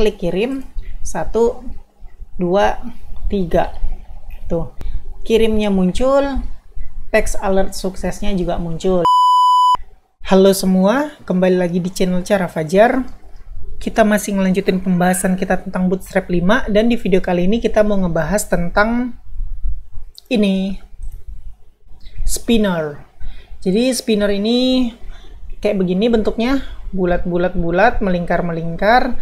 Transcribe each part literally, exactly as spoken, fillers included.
klik kirim, satu, dua, tiga. Tuh, kirimnya muncul, text alert suksesnya juga muncul. Halo semua, kembali lagi di channel Cara Fajar. Kita masih ngelanjutin pembahasan kita tentang Bootstrap lima, dan di video kali ini kita mau ngebahas tentang ini, spinner. Jadi spinner ini kayak begini bentuknya, bulat-bulat-bulat, melingkar-melingkar,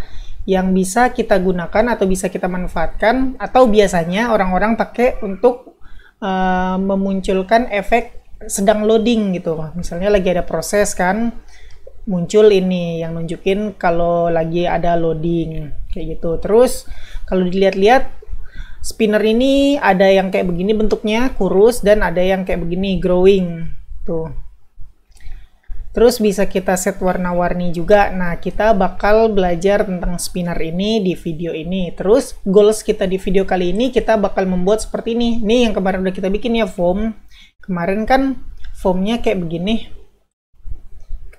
yang bisa kita gunakan atau bisa kita manfaatkan, atau biasanya orang-orang pakai untuk uh, memunculkan efek sedang loading gitu. Misalnya lagi ada proses kan, muncul ini yang nunjukin kalau lagi ada loading kayak gitu. Terus kalau dilihat-lihat, spinner ini ada yang kayak begini bentuknya, kurus, dan ada yang kayak begini, growing tuh. Terus bisa kita set warna-warni juga. Nah, kita bakal belajar tentang spinner ini di video ini. Terus goals kita di video kali ini, kita bakal membuat seperti ini. Nih yang kemarin udah kita bikin ya, form. Kemarin kan formnya kayak begini.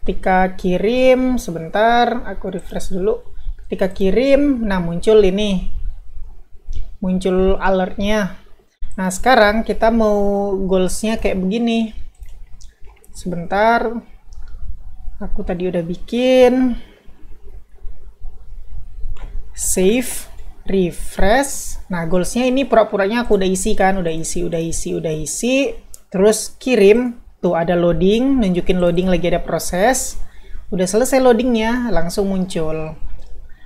Ketika kirim, sebentar, aku refresh dulu. Ketika kirim, nah muncul ini. Muncul alertnya. Nah, sekarang kita mau goalsnya kayak begini. Sebentar. Aku tadi udah bikin, save, refresh. Nah, goalsnya ini pura-puranya aku udah isi kan, udah isi, udah isi, udah isi. Terus kirim, tuh ada loading, nunjukin loading lagi ada proses. Udah selesai loadingnya, langsung muncul.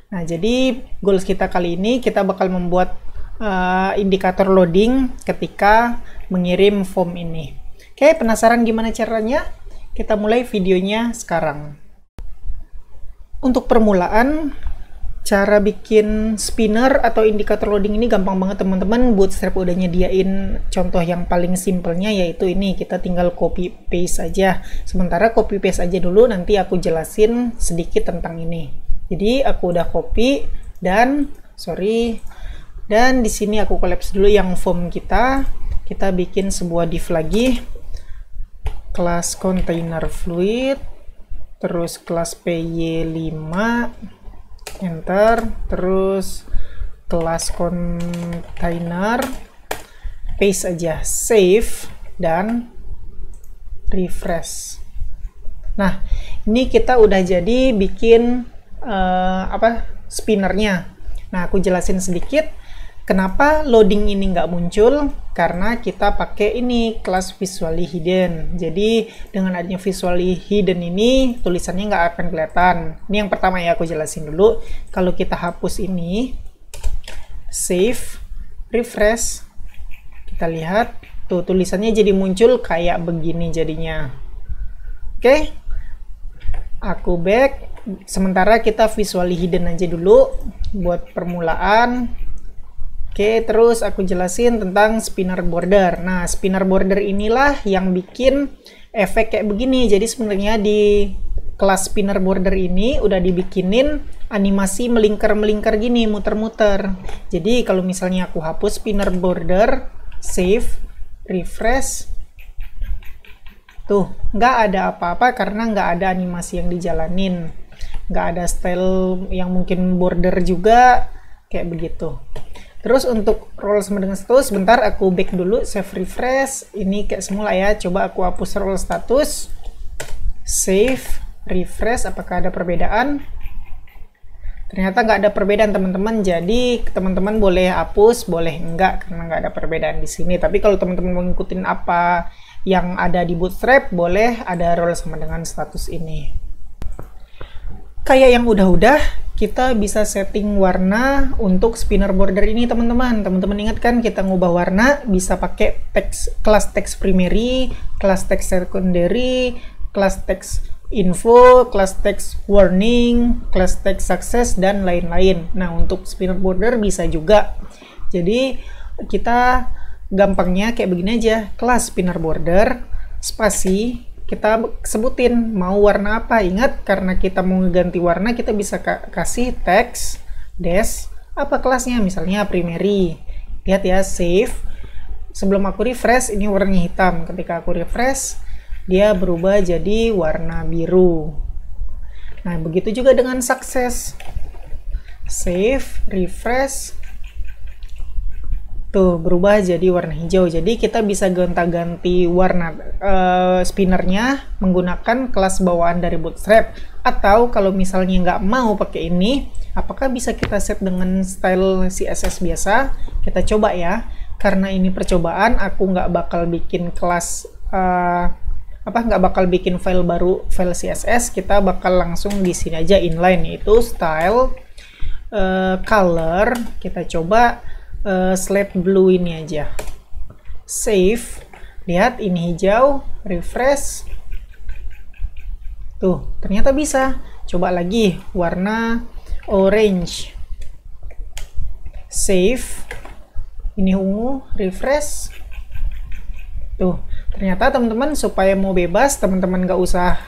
Nah, jadi goals kita kali ini kita bakal membuat uh, indikator loading ketika mengirim form ini. Oke, penasaran gimana caranya? Kita mulai videonya sekarang. Untuk permulaan, cara bikin spinner atau indikator loading ini gampang banget teman-teman. Bootstrap udah nyediain contoh yang paling simpelnya, yaitu ini. Kita tinggal copy paste aja. Sementara copy paste aja dulu, nanti aku jelasin sedikit tentang ini. Jadi aku udah copy dan sorry dan di sini aku collapse dulu yang form kita. Kita bikin sebuah div lagi, kelas container fluid, terus kelas P Y lima, enter, terus kelas container, paste aja, save, dan refresh. Nah, ini kita udah jadi bikin uh, apa spinnernya. Nah, aku jelasin sedikit. Kenapa loading ini nggak muncul? Karena kita pakai ini, kelas visually hidden. Jadi dengan adanya visually hidden ini, tulisannya nggak akan kelihatan. Ini yang pertama ya, aku jelasin dulu. Kalau kita hapus ini, save, refresh, kita lihat, tuh tulisannya jadi muncul kayak begini jadinya. Oke, aku back. Sementara kita visually hidden aja dulu buat permulaan. Oke, terus aku jelasin tentang spinner border. Nah, spinner border inilah yang bikin efek kayak begini. Jadi sebenarnya di kelas spinner border ini udah dibikinin animasi melingkar-melingkar gini, muter-muter. Jadi kalau misalnya aku hapus spinner border, save, refresh, tuh nggak ada apa-apa karena nggak ada animasi yang dijalanin. Nggak ada style yang mungkin border juga, kayak begitu. Terus untuk roll sama dengan status, bentar aku back dulu, save, refresh, ini kayak semula ya. Coba aku hapus roll status, save, refresh, apakah ada perbedaan? Ternyata nggak ada perbedaan teman-teman, jadi teman-teman boleh hapus, boleh enggak, karena nggak ada perbedaan di sini. Tapi kalau teman-teman mau ngikutin apa yang ada di Bootstrap, boleh ada roll sama dengan status ini. Kayak yang udah-udah, kita bisa setting warna untuk spinner border ini teman-teman. Teman-teman ingat kan, kita ngubah warna bisa pakai teks, kelas teks primary, kelas teks secondary, kelas teks info, kelas teks warning, kelas teks success, dan lain-lain. Nah, untuk spinner border bisa juga. Jadi kita gampangnya kayak begini aja, kelas spinner border, spasi, kita sebutin mau warna apa. Ingat, karena kita mau ganti warna, kita bisa ka kasih teks dash apa kelasnya, misalnya primary. Lihat ya, save. Sebelum aku refresh, ini warnanya hitam. Ketika aku refresh, dia berubah jadi warna biru. Nah, begitu juga dengan sukses. save, refresh. Tuh, berubah jadi warna hijau. Jadi kita bisa gonta-ganti warna uh, spinnernya menggunakan kelas bawaan dari Bootstrap. Atau kalau misalnya nggak mau pakai ini, apakah bisa kita set dengan style C S S biasa? Kita coba ya. Karena ini percobaan, aku nggak bakal bikin kelas, uh, apa nggak bakal bikin file baru, file C S S. Kita bakal langsung di sini aja inline, yaitu style, uh, color. Kita coba Uh, slate blue ini aja, save, lihat ini hijau, refresh. Tuh, ternyata bisa. Coba lagi warna orange, save, ini ungu, refresh. Tuh, ternyata teman-teman, supaya mau bebas, teman-teman gak usah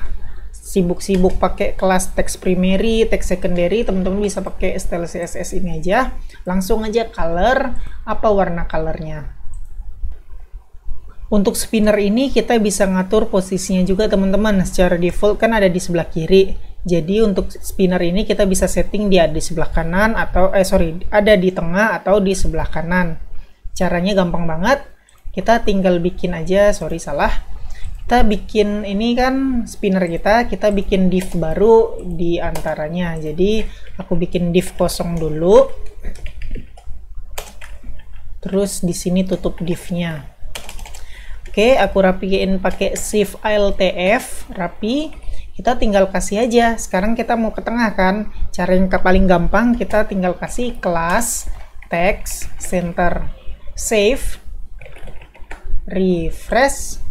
sibuk-sibuk pakai kelas teks primary, teks secondary, teman-teman bisa pakai style C S S ini aja. Langsung aja color, apa warna colornya. Untuk spinner ini kita bisa ngatur posisinya juga teman-teman. Secara default kan ada di sebelah kiri. Jadi untuk spinner ini kita bisa setting dia di sebelah kanan atau eh sorry ada di tengah atau di sebelah kanan. Caranya gampang banget. Kita tinggal bikin aja, sorry salah. Kita bikin ini kan spinner kita, kita bikin div baru di antaranya. Jadi aku bikin div kosong dulu. Terus di sini tutup divnya. Oke, aku rapiin pakai shift A L T F, rapi. Kita tinggal kasih aja. Sekarang kita mau ke tengah kan? Cara yang paling gampang kita tinggal kasih kelas text center. Save. Refresh.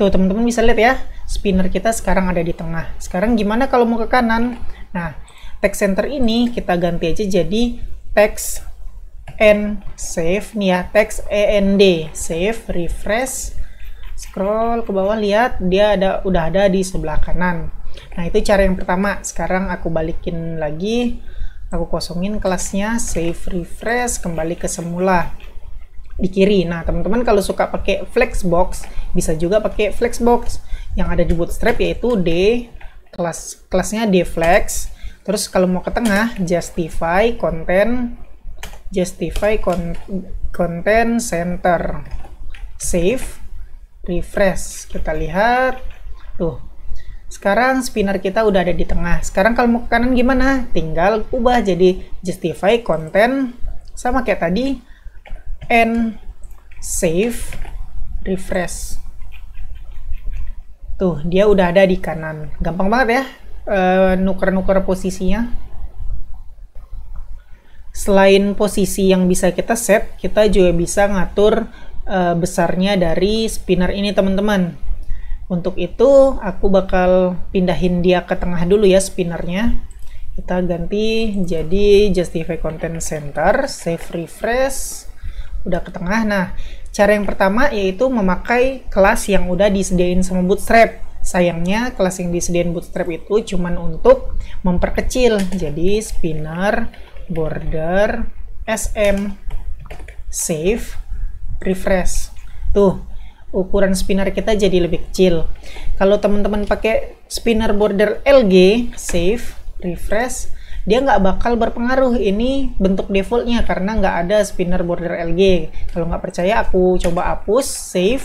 Tuh, teman-teman bisa lihat ya, spinner kita sekarang ada di tengah. Sekarang gimana kalau mau ke kanan? Nah, text center ini kita ganti aja jadi text and save nih ya, text end, save, refresh, scroll ke bawah, lihat dia ada udah ada di sebelah kanan. Nah, itu cara yang pertama. Sekarang aku balikin lagi, aku kosongin kelasnya, save, refresh, kembali ke semula. Di kiri. Nah, teman-teman kalau suka pakai flexbox, bisa juga pakai flexbox yang ada di Bootstrap, yaitu D, kelas kelasnya D flex. Terus kalau mau ke tengah, justify content, justify con, content center, save, refresh. Kita lihat. Tuh. Sekarang spinner kita udah ada di tengah. Sekarang kalau mau ke kanan gimana? Tinggal ubah jadi justify content sama kayak tadi, and save, refresh. Tuh, dia udah ada di kanan. Gampang banget ya uh, nuker-nuker posisinya. Selain posisi yang bisa kita set, kita juga bisa ngatur uh, besarnya dari spinner ini teman-teman. Untuk itu aku bakal pindahin dia ke tengah dulu ya spinnernya. Kita ganti jadi justify content center, save, refresh. Udah ke tengah. Nah, cara yang pertama yaitu memakai kelas yang udah disediain sama Bootstrap. Sayangnya kelas yang disediain Bootstrap itu cuman untuk memperkecil. Jadi spinner border S M, save, refresh. Tuh, ukuran spinner kita jadi lebih kecil. Kalau teman-teman pakai spinner border L G, save, refresh, dia nggak bakal berpengaruh ini bentuk defaultnya karena nggak ada spinner border L G. Kalau nggak percaya aku coba hapus, save,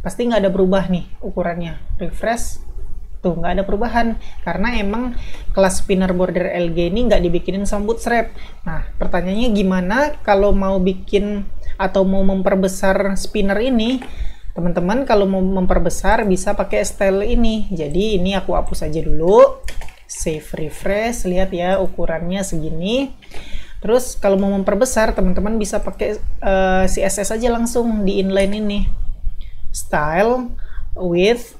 pasti nggak ada berubah nih ukurannya. Refresh, tuh nggak ada perubahan karena emang kelas spinner border L G ini nggak dibikinin sama Bootstrap. Nah, pertanyaannya gimana kalau mau bikin atau mau memperbesar spinner ini? Teman-teman kalau mau memperbesar bisa pakai style ini. Jadi ini aku hapus aja dulu. Save, refresh, lihat ya ukurannya segini. Terus kalau mau memperbesar teman-teman bisa pakai uh, C S S aja langsung di inline ini, style, width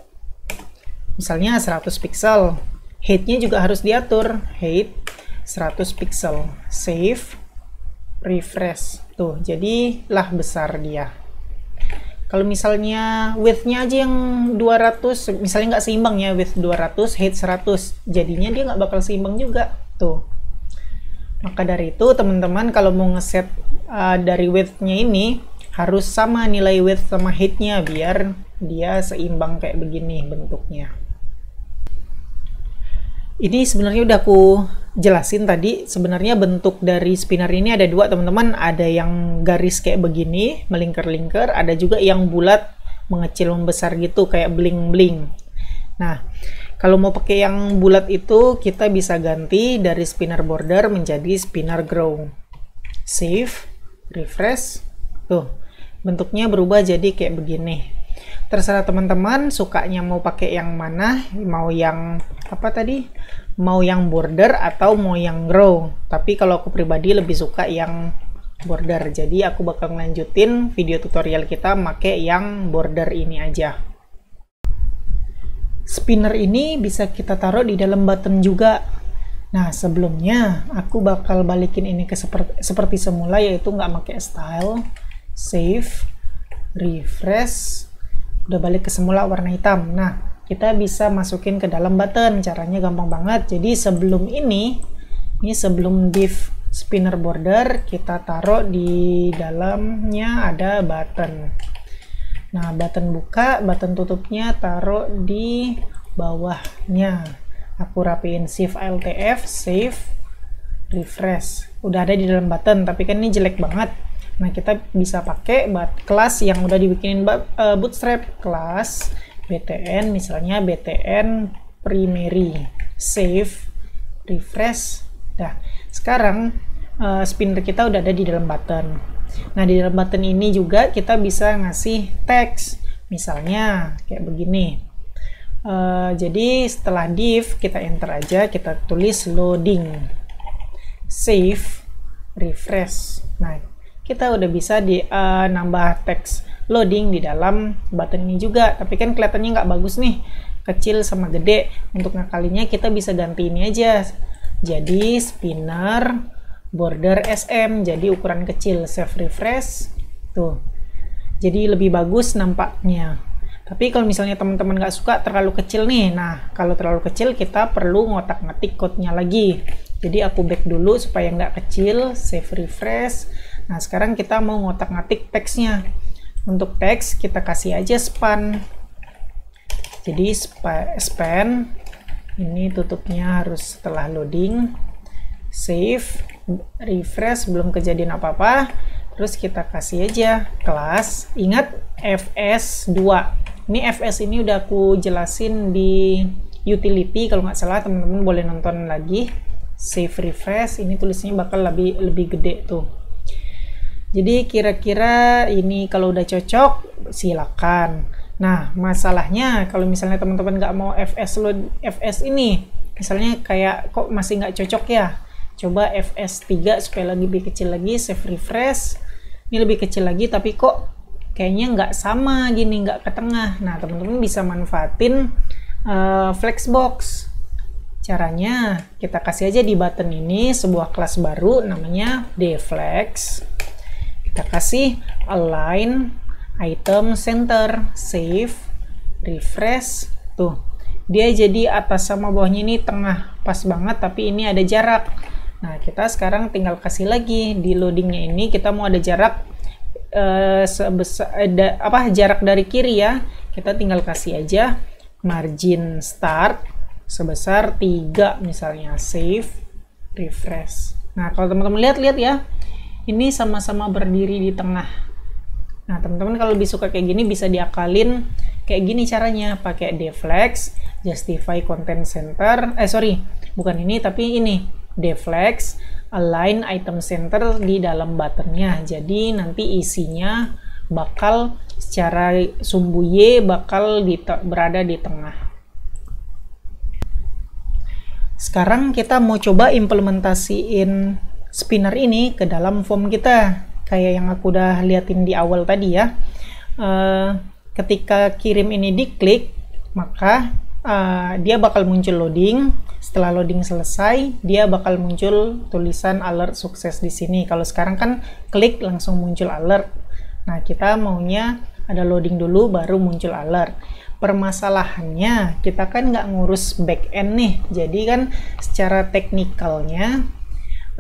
misalnya seratus pixel, height-nya juga harus diatur, height seratus pixel, save, refresh. Tuh, jadilah besar dia. Kalau misalnya width-nya aja yang dua ratus, misalnya nggak seimbang ya, width dua ratus, height seratus, jadinya dia nggak bakal seimbang juga. Tuh. Maka dari itu, teman-teman kalau mau ngeset uh, dari width-nya ini, harus sama nilai width sama height-nya, biar dia seimbang kayak begini bentuknya. Ini sebenarnya udah aku jelasin tadi, sebenarnya bentuk dari spinner ini ada dua, teman-teman. Ada yang garis kayak begini, melingkar-lingkar, ada juga yang bulat, mengecil membesar gitu, kayak bling-bling. Nah, kalau mau pakai yang bulat itu, kita bisa ganti dari spinner border menjadi spinner grow. Save, refresh, tuh, bentuknya berubah jadi kayak begini. Terserah teman-teman sukanya mau pakai yang mana, mau yang apa tadi, mau yang border atau mau yang grow. Tapi kalau aku pribadi lebih suka yang border, jadi aku bakal lanjutin video tutorial kita pakai yang border ini aja. Spinner ini bisa kita taruh di dalam button juga. Nah, sebelumnya aku bakal balikin ini ke seperti, seperti semula, yaitu nggak pakai style. Save, refresh, udah balik ke semula warna hitam. Nah, kita bisa masukin ke dalam button. Caranya gampang banget. Jadi sebelum ini, ini sebelum div spinner border, kita taruh di dalamnya ada button. Nah, button buka, button tutupnya taruh di bawahnya. Aku rapiin shift L T F, save, refresh. Udah ada di dalam button, tapi kan ini jelek banget. Nah, kita bisa pakai kelas yang udah dibikinin Bootstrap, kelas B T N, misalnya B T N primary, save, refresh. Nah, sekarang uh, spinner kita udah ada di dalam button. Nah, di dalam button ini juga kita bisa ngasih teks, misalnya kayak begini. Uh, jadi setelah div, kita enter aja, kita tulis loading, save, refresh. Nah, kita udah bisa di uh, nambah teks loading di dalam button ini juga, tapi kan kelihatannya nggak bagus nih, kecil sama gede. Untuk ngakalinya kita bisa ganti ini aja, jadi spinner border S M, jadi ukuran kecil. Save, refresh, tuh, jadi lebih bagus nampaknya. Tapi kalau misalnya teman-teman nggak suka terlalu kecil nih, nah kalau terlalu kecil kita perlu ngotak-ngatik code-nya lagi. Jadi aku back dulu supaya nggak kecil, save, refresh. Nah, sekarang kita mau ngotak-ngatik teksnya. Untuk teks, kita kasih aja span. Jadi, span. Ini tutupnya harus setelah loading. Save, refresh, belum kejadian apa-apa. Terus kita kasih aja kelas. Ingat, F S dua. Ini F S ini udah aku jelasin di utility. Kalau nggak salah, teman-teman boleh nonton lagi. Save, refresh. Ini tulisnya bakal lebih, lebih gede tuh. Jadi kira-kira ini kalau udah cocok, silakan. Nah, masalahnya kalau misalnya teman-teman nggak mau F S load F S ini, misalnya kayak kok masih nggak cocok ya, coba F S tiga supaya lagi lebih kecil lagi, save, refresh. Ini lebih kecil lagi, tapi kok kayaknya nggak sama gini, nggak ke tengah. Nah, teman-teman bisa manfaatin uh, flexbox. Caranya kita kasih aja di button ini sebuah kelas baru namanya deflex. Kita kasih align item center, save, refresh, tuh dia jadi atas sama bawahnya ini tengah pas banget, tapi ini ada jarak. Nah, kita sekarang tinggal kasih lagi di loadingnya ini, kita mau ada jarak eh, sebesar eh, da, apa jarak dari kiri ya, kita tinggal kasih aja margin start sebesar tiga misalnya, save, refresh. Nah, kalau teman-teman lihat-lihat ya, ini sama-sama berdiri di tengah. Nah, teman-teman kalau lebih suka kayak gini bisa diakalin kayak gini caranya, pakai deflex, justify content center, eh sorry, bukan ini tapi ini, deflex, align item center di dalam buttonnya. Jadi nanti isinya bakal secara sumbu Y bakal di, berada di tengah. Sekarang kita mau coba implementasiin spinner ini ke dalam form kita, kayak yang aku udah liatin di awal tadi ya. E, ketika kirim ini diklik, maka e, dia bakal muncul loading. Setelah loading selesai, dia bakal muncul tulisan alert sukses di sini. Kalau sekarang kan klik langsung muncul alert. Nah, kita maunya ada loading dulu baru muncul alert. Permasalahannya kita kan nggak ngurus backend nih, jadi kan secara teknikalnya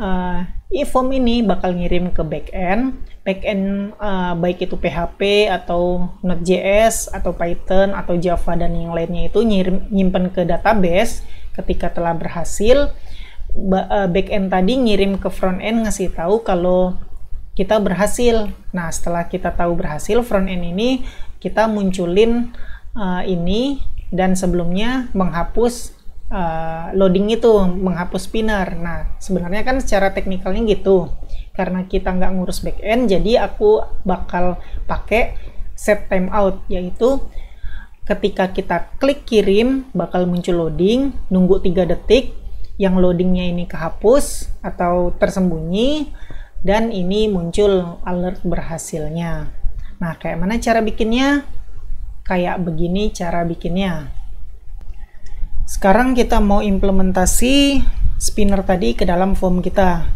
Uh, e-form ini bakal ngirim ke backend, backend uh, baik itu P H P atau Node.js atau Python atau Java dan yang lainnya itu nyirim nyimpen ke database. Ketika telah berhasil, back end tadi ngirim ke front end ngasih tahu kalau kita berhasil. Nah, setelah kita tahu berhasil, front end ini kita munculin uh, ini, dan sebelumnya menghapus uh, loading itu, menghapus pinner. Nah, sebenarnya kan secara teknikalnya gitu. Karena kita nggak ngurus back end, jadi aku bakal pakai set timeout, yaitu ketika kita klik kirim bakal muncul loading, nunggu tiga detik yang loadingnya ini kehapus atau tersembunyi, dan ini muncul alert berhasilnya. Nah, kayak mana cara bikinnya? Kayak begini cara bikinnya. Sekarang kita mau implementasi spinner tadi ke dalam form kita.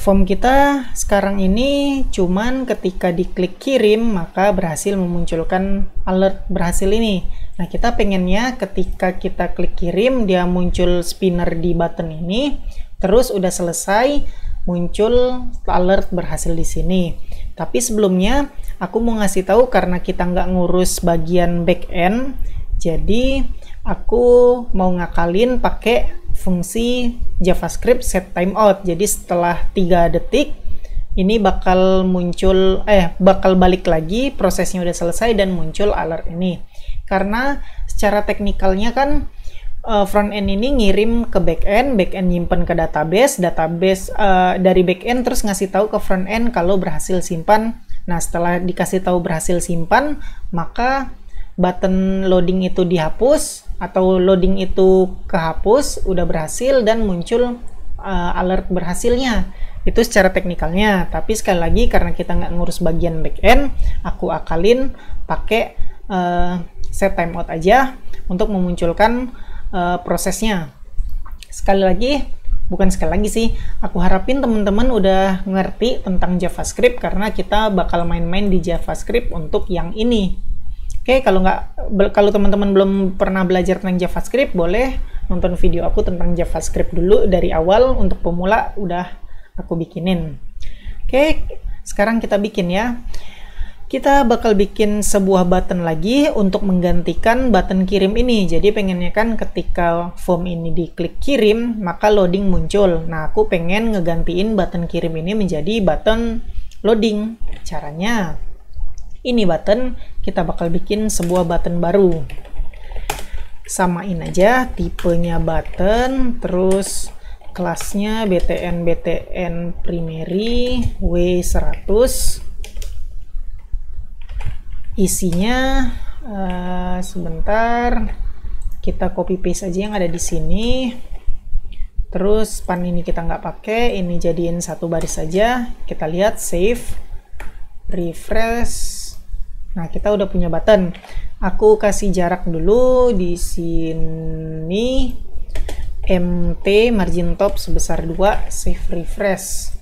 Form kita sekarang ini cuman ketika diklik kirim maka berhasil memunculkan alert berhasil ini. Nah, kita pengennya ketika kita klik kirim dia muncul spinner di button ini, terus udah selesai muncul alert berhasil di sini. Tapi sebelumnya aku mau ngasih tahu, karena kita nggak ngurus bagian back end, jadi aku mau ngakalin pakai fungsi JavaScript set timeout. Jadi setelah tiga detik ini bakal muncul eh bakal balik lagi, prosesnya udah selesai dan muncul alert ini. Karena secara teknikalnya kan front end ini ngirim ke back end, back end nyimpen ke database, database uh, dari back end terus ngasih tahu ke front end kalau berhasil simpan. Nah, setelah dikasih tahu berhasil simpan, maka button loading itu dihapus atau loading itu kehapus, udah berhasil dan muncul uh, alert berhasilnya. Itu secara teknikalnya. Tapi sekali lagi, karena kita nggak ngurus bagian back end, aku akalin pakai uh, set timeout aja untuk memunculkan Uh, prosesnya. Sekali lagi, bukan sekali lagi sih, aku harapin teman-teman udah ngerti tentang JavaScript, karena kita bakal main-main di JavaScript untuk yang ini. Oke, okay, kalau nggak, kalau teman-teman belum pernah belajar tentang JavaScript, boleh nonton video aku tentang JavaScript dulu dari awal. Untuk pemula udah aku bikinin. Oke, okay, sekarang kita bikin ya. Kita bakal bikin sebuah button lagi untuk menggantikan button kirim ini. Jadi pengennya kan ketika form ini diklik kirim maka loading muncul. Nah, aku pengen ngegantiin button kirim ini menjadi button loading. Caranya ini button kita bakal bikin sebuah button baru. Samain aja tipenya button, terus kelasnya btn btn primary w seratus. Isinya uh, sebentar, kita copy paste aja yang ada di sini. Terus span ini kita nggak pakai, ini jadiin satu baris saja. Kita lihat, save, refresh. Nah, kita udah punya button. Aku kasih jarak dulu di sini, mt margin top sebesar dua, save, refresh.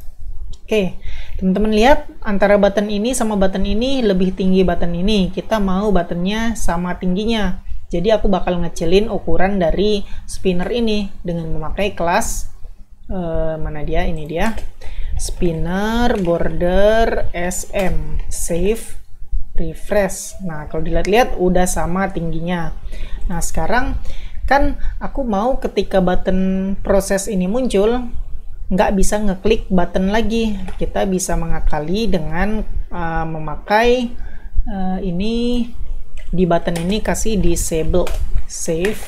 Oke, okay, teman-teman lihat antara button ini sama button ini lebih tinggi button ini. Kita mau buttonnya sama tingginya. Jadi aku bakal ngecilin ukuran dari spinner ini dengan memakai kelas uh, mana dia? Ini dia. Spinner border S M. Save, refresh. Nah, kalau dilihat-lihat udah sama tingginya. Nah, sekarang kan aku mau ketika button proses ini muncul nggak bisa ngeklik button lagi. Kita bisa mengakali dengan uh, memakai uh, ini, di button ini kasih disable, save,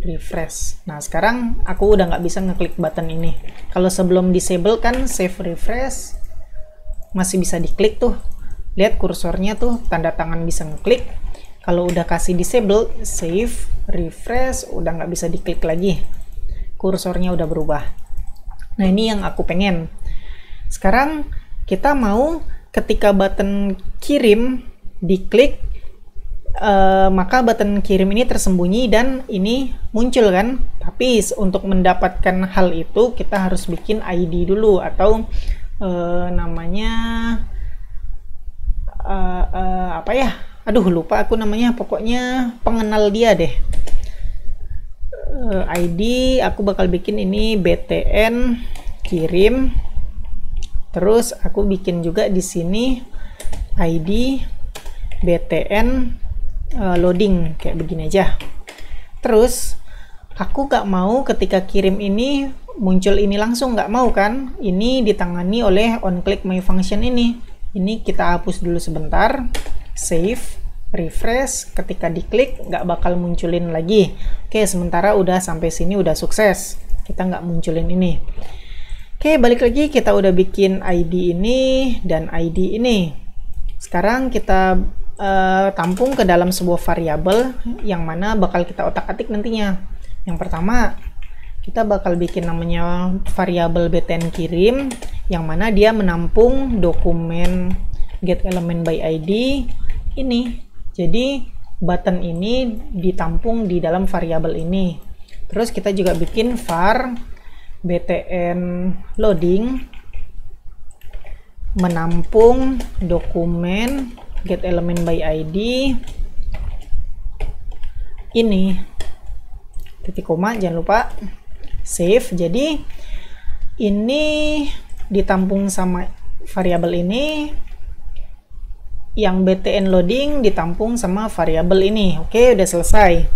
refresh. Nah, sekarang aku udah nggak bisa ngeklik button ini. Kalau sebelum disable kan save, refresh masih bisa diklik tuh, lihat kursornya tuh, tanda tangan bisa ngeklik. Kalau udah kasih disable, save, refresh, udah nggak bisa diklik lagi, kursornya udah berubah. Nah, ini yang aku pengen. Sekarang kita mau ketika button kirim diklik eh, maka button kirim ini tersembunyi dan ini muncul kan. Tapi untuk mendapatkan hal itu kita harus bikin I D dulu, atau eh, namanya eh, eh, apa ya? Aduh, lupa aku namanya. Pokoknya pengenal dia deh. I D aku bakal bikin ini btn kirim, terus aku bikin juga di sini I D btn uh, loading kayak begini aja. Terus Aku gak mau ketika kirim ini muncul ini langsung, gak mau kan? Ini ditangani oleh onClick my function ini. Ini kita hapus dulu sebentar, save, refresh. Ketika diklik gak bakal munculin lagi. Oke, sementara udah sampai sini udah sukses, kita gak munculin ini. Oke, balik lagi, kita udah bikin I D ini dan I D ini. Sekarang kita uh, tampung ke dalam sebuah variabel yang mana bakal kita otak-atik nantinya. Yang pertama, kita bakal bikin namanya variabel btn kirim, yang mana dia menampung dokumen get element by I D ini. Jadi button ini ditampung di dalam variabel ini. Terus kita juga bikin var btn loading menampung dokumen get element by I D ini. Titik koma, jangan lupa save. Jadi ini ditampung sama variabel ini, yang btn loading ditampung sama variabel ini. Oke, udah selesai.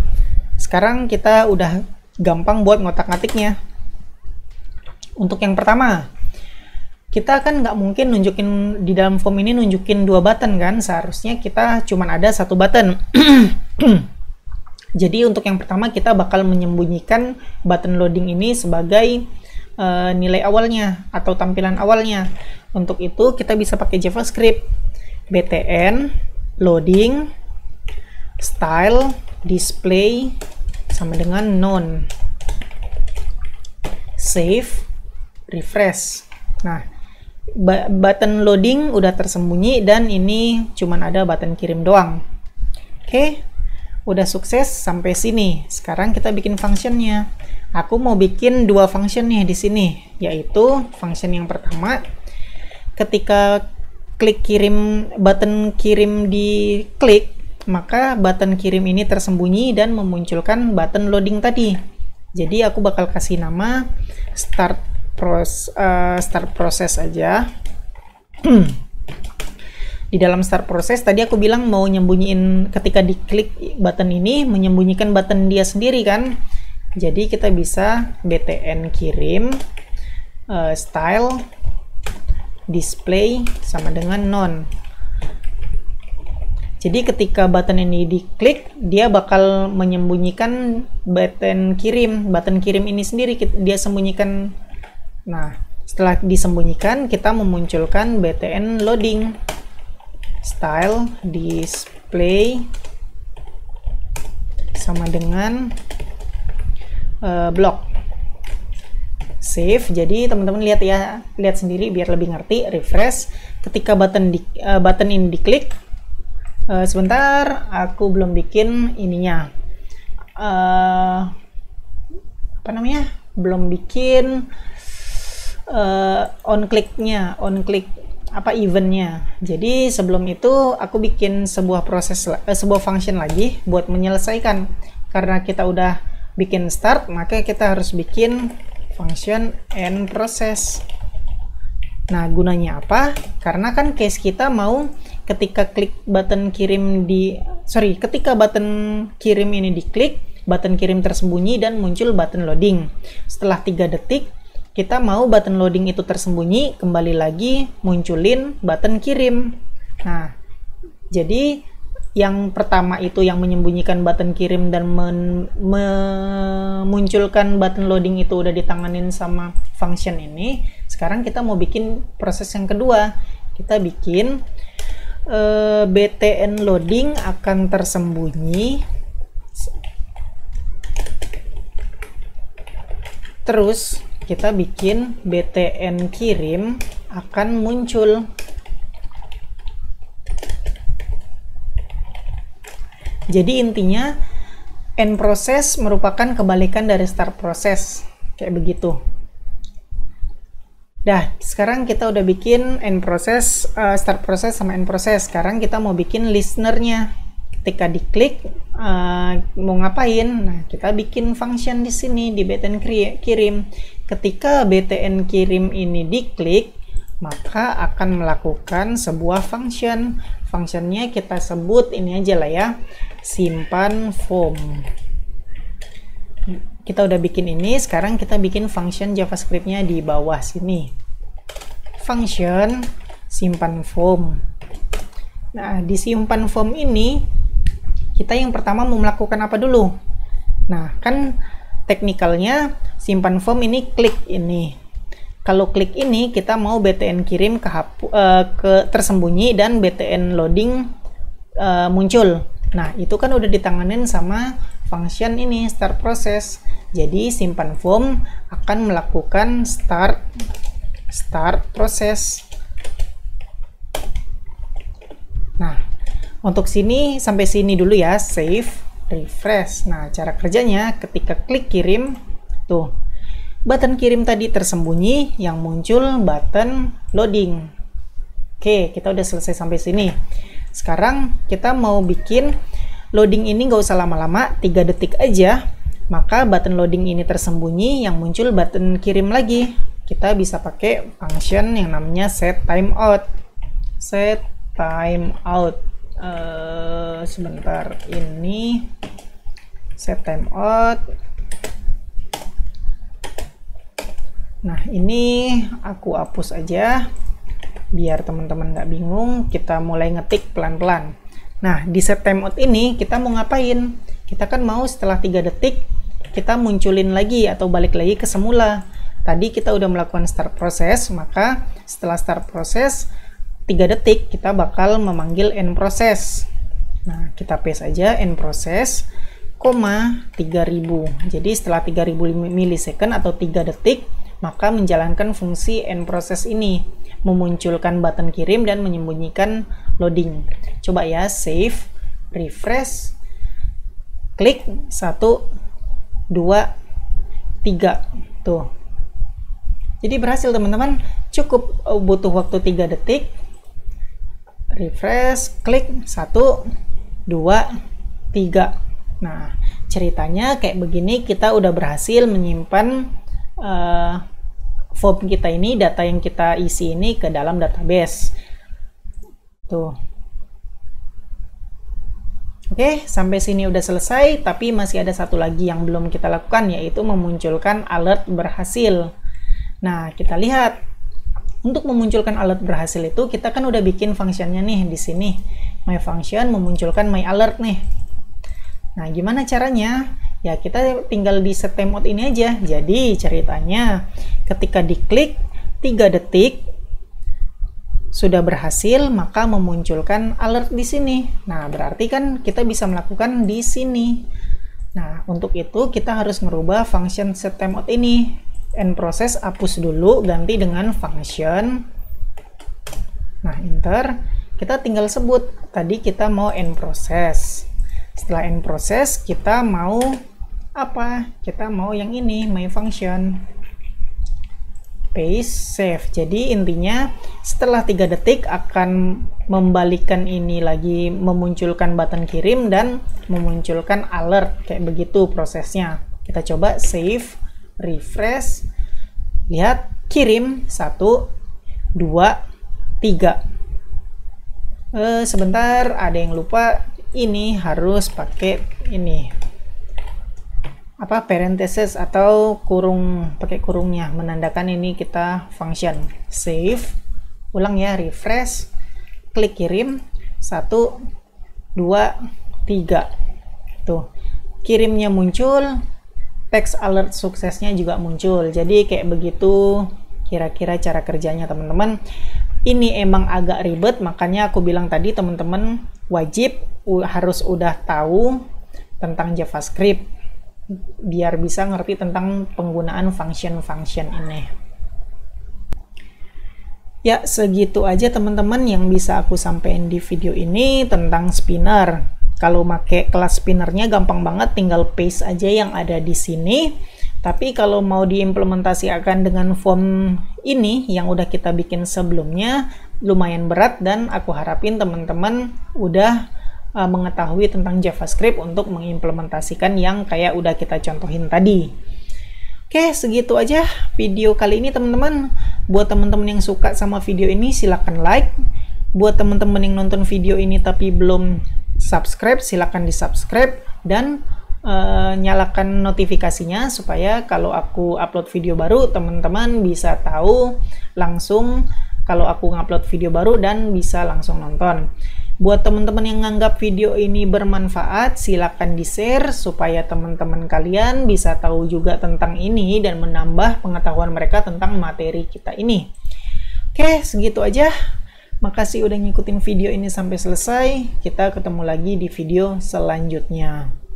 Sekarang kita udah gampang buat ngotak-ngatiknya. Untuk yang pertama, kita kan nggak mungkin nunjukin di dalam form ini nunjukin dua button kan, seharusnya kita cuman ada satu button. Jadi untuk yang pertama kita bakal menyembunyikan button loading ini sebagai e, nilai awalnya atau tampilan awalnya. Untuk itu kita bisa pakai JavaScript btn loading style display sama dengan none, save, refresh. Nah, button loading udah tersembunyi dan ini cuman ada button kirim doang. Oke. Okay. Udah sukses sampai sini. Sekarang kita bikin functionnya. Aku mau bikin dua function nih di sini, yaitu function yang pertama ketika klik kirim button kirim di klik, maka button kirim ini tersembunyi dan memunculkan button loading tadi. Jadi aku bakal kasih nama start proses uh, start proses aja. Di dalam start proses tadi aku bilang mau nyembunyiin ketika diklik button ini, menyembunyikan button dia sendiri kan. Jadi kita bisa btn kirim uh, style display sama dengan none. Jadi ketika button ini diklik, dia bakal menyembunyikan button kirim, button kirim ini sendiri dia sembunyikan. Nah, setelah disembunyikan kita memunculkan btn loading style display sama dengan uh, block, save. Jadi teman-teman lihat ya, lihat sendiri biar lebih ngerti. Refresh. Ketika button di, uh, button ini diklik, uh, sebentar aku belum bikin ininya, uh, apa namanya, belum bikin uh, on clicknya, on click apa eventnya. Jadi sebelum itu aku bikin sebuah proses eh, sebuah function lagi buat menyelesaikan. Karena kita udah bikin start, maka kita harus bikin function end process. Nah, gunanya apa? Karena kan case kita mau ketika klik button kirim di sorry ketika button kirim ini diklik, button kirim tersembunyi dan muncul button loading. Setelah tiga detik kita mau button loading itu tersembunyi, kembali lagi munculin button kirim. Nah, jadi yang pertama itu yang menyembunyikan button kirim dan memunculkan button loading itu udah ditanganin sama function ini. Sekarang kita mau bikin proses yang kedua. Kita bikin uh, btn loading akan tersembunyi, terus kita bikin btn kirim akan muncul. Jadi intinya end proses merupakan kebalikan dari start proses, kayak begitu. Dah, sekarang kita udah bikin end proses, uh, start proses sama end proses. Sekarang kita mau bikin listenernya. Ketika diklik uh, mau ngapain? Nah, kita bikin function di sini di btn kirim. Ketika btn kirim ini diklik, maka akan melakukan sebuah function. Functionnya kita sebut ini aja lah ya, simpan form. kita udah bikin ini, sekarang kita bikin function JavaScript-nya di bawah sini. Function simpan form. Nah, di simpan form ini kita yang pertama mau melakukan apa dulu? Nah, kan teknikalnya simpan form ini klik ini. Kalau klik ini kita mau B T N kirim ke, uh, ke tersembunyi dan B T N loading uh, muncul. Nah, itu kan udah ditanganin sama function ini start process. Jadi simpan form akan melakukan start start proses. Nah, untuk sini sampai sini dulu ya, save, refresh. Nah, cara kerjanya ketika klik kirim, tuh, button kirim tadi tersembunyi, yang muncul button loading. Oke, kita udah selesai sampai sini. Sekarang kita mau bikin loading ini nggak usah lama-lama, tiga detik aja, maka button loading ini tersembunyi, yang muncul button kirim lagi. Kita bisa pakai function yang namanya set timeout. Set time out uh, sebentar ini set time out. Nah, ini aku hapus aja biar teman-teman nggak bingung. Kita mulai ngetik pelan-pelan. Nah, di set time out ini kita mau ngapain? Kita kan mau setelah tiga detik kita munculin lagi atau balik lagi ke semula. Tadi kita udah melakukan start proses, maka setelah start proses tiga detik kita bakal memanggil end proses. Nah, kita paste aja end proses, koma tiga ribu. Jadi setelah tiga ribu milisecond atau tiga detik, maka menjalankan fungsi end proses ini, memunculkan button kirim dan menyembunyikan loading. Coba ya, save, refresh, klik satu, dua, tiga. Tuh. Jadi berhasil teman-teman, cukup butuh waktu tiga detik. Refresh, klik satu, dua, tiga. Nah, ceritanya kayak begini, kita udah berhasil menyimpan uh, form kita ini, data yang kita isi ini ke dalam database. Tuh. Oke, sampai sini udah selesai, tapi masih ada satu lagi yang belum kita lakukan, yaitu memunculkan alert berhasil. Nah, kita lihat. Untuk memunculkan alert berhasil itu, kita kan udah bikin fungsinya nih di sini. My function memunculkan my alert nih. Nah, gimana caranya? Ya, kita tinggal di set timeout ini aja. Jadi, ceritanya ketika diklik tiga detik sudah berhasil, maka memunculkan alert di sini. Nah, berarti kan kita bisa melakukan di sini. Nah, untuk itu kita harus merubah function set timeout ini. End proses hapus dulu, ganti dengan function. Nah, enter. Kita tinggal sebut tadi kita mau end proses. Setelah end proses kita mau apa? Kita mau yang ini, my function. Paste, save. Jadi intinya setelah tiga detik akan membalikan ini lagi, memunculkan button kirim dan memunculkan alert. Kayak begitu prosesnya. Kita coba save, refresh, lihat, kirim satu, dua, tiga. Eh, sebentar, ada yang lupa, ini harus pakai ini apa, parenthesis atau kurung, pakai kurungnya menandakan ini kita function. Save, ulang ya, refresh, klik kirim satu, dua, tiga. Tuh, kirimnya muncul, teks alert suksesnya juga muncul. Jadi kayak begitu kira-kira cara kerjanya teman-teman. Ini emang agak ribet, makanya aku bilang tadi teman-teman wajib harus udah tahu tentang JavaScript biar bisa ngerti tentang penggunaan function-function ini. Ya, segitu aja teman-teman yang bisa aku sampaikan di video ini tentang spinner. Kalau pakai kelas spinnernya gampang banget, tinggal paste aja yang ada di sini. Tapi kalau mau diimplementasikan dengan form ini yang udah kita bikin sebelumnya, lumayan berat dan aku harapin teman-teman udah uh, mengetahui tentang JavaScript untuk mengimplementasikan yang kayak udah kita contohin tadi. Oke, segitu aja video kali ini teman-teman. Buat teman-teman yang suka sama video ini silahkan like. Buat teman-teman yang nonton video ini tapi belum subscribe, silahkan di subscribe, dan uh, nyalakan notifikasinya supaya kalau aku upload video baru, teman-teman bisa tahu langsung kalau aku ngupload video baru dan bisa langsung nonton. Buat teman-teman yang nganggap video ini bermanfaat, silakan di-share supaya teman-teman kalian bisa tahu juga tentang ini dan menambah pengetahuan mereka tentang materi kita ini. Oke, segitu aja. Makasih udah ngikutin video ini sampai selesai. Kita ketemu lagi di video selanjutnya.